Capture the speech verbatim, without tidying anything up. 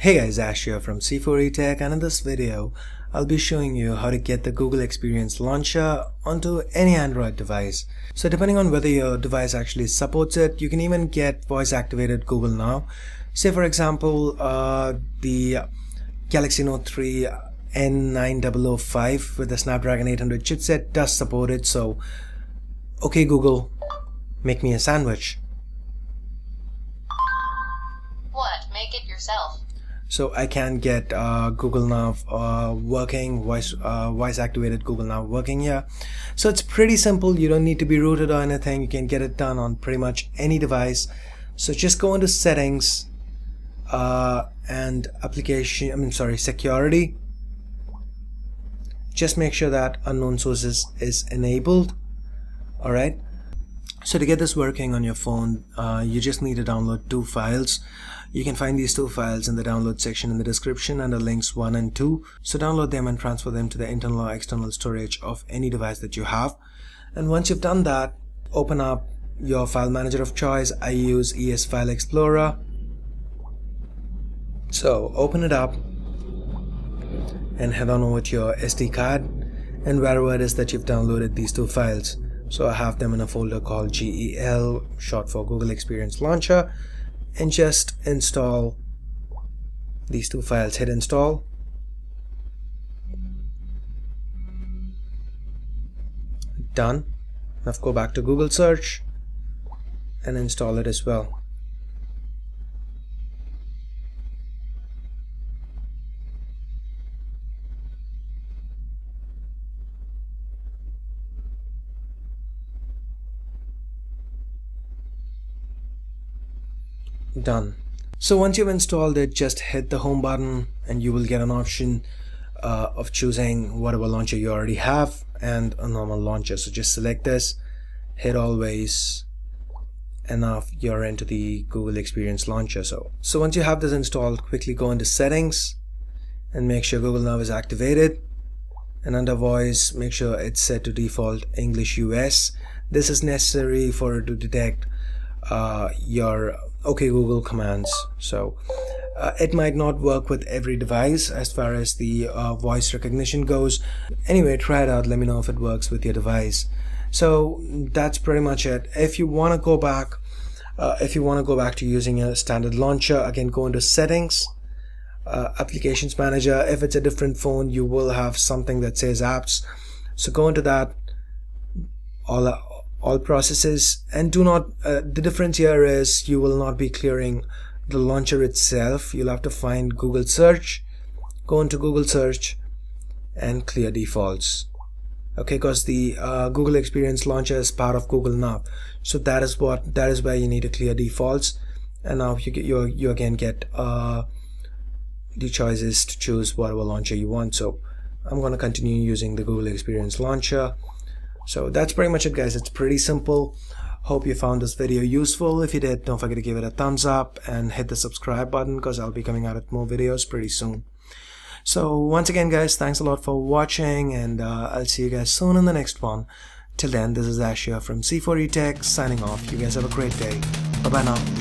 Hey guys, Ash here from C four E Tech, and in this video I'll be showing you how to get the Google Experience Launcher onto any Android device. So depending on whether your device actually supports it, you can even get voice activated Google Now. Say for example uh, the Galaxy Note three N nine thousand five with the Snapdragon eight hundred chipset does support it, so OK Google, make me a sandwich. What? Make it yourself. So I can get uh, Google Now uh, working, voice, uh, voice activated Google Now working here. So it's pretty simple, you don't need to be rooted or anything, you can get it done on pretty much any device. So just go into settings uh, and application, I'm sorry, security. Just make sure that unknown sources is enabled, alright. So to get this working on your phone, uh, you just need to download two files. You can find these two files in the download section in the description under links one and two. So download them and transfer them to the internal or external storage of any device that you have. And once you've done that, open up your file manager of choice. I use E S File Explorer. So open it up and head on over to your S D card and wherever it is that you've downloaded these two files. So I have them in a folder called G E L, short for Google Experience Launcher, and just install these two files. Hit install. Done. Now go back to Google Search and install it as well. Done. So once you've installed it, just hit the home button and you will get an option uh, of choosing whatever launcher you already have and a normal launcher. So just select this, hit always, and now you're into the Google Experience Launcher. So, so once you have this installed, quickly go into settings and make sure Google Now is activated, and under voice make sure it's set to default English U S. This is necessary for it to detect uh, your OK Google commands. So uh, it might not work with every device as far as the uh, voice recognition goes. Anyway, try it out, let me know if it works with your device. So that's pretty much it. If you want to go back uh, if you want to go back to using a standard launcher, again go into settings, uh, applications manager. If it's a different phone, you will have something that says apps, so go into that, all uh, all processes, and do not uh, the difference here is you will not be clearing the launcher itself. You'll have to find Google Search, go into Google Search and clear defaults, okay, because the uh, Google Experience Launcher is part of Google Now, so that is what that is where you need to clear defaults. And now you get you, you again get uh, the choices to choose whatever launcher you want. So I'm going to continue using the Google Experience Launcher. So that's pretty much it guys, it's pretty simple. Hope you found this video useful. If you did, don't forget to give it a thumbs up and hit the subscribe button, because I'll be coming out with more videos pretty soon. So once again guys, thanks a lot for watching, and uh, I'll see you guys soon in the next one. Till then, this is Ash here from C four E Tech signing off. You guys have a great day. Bye bye now.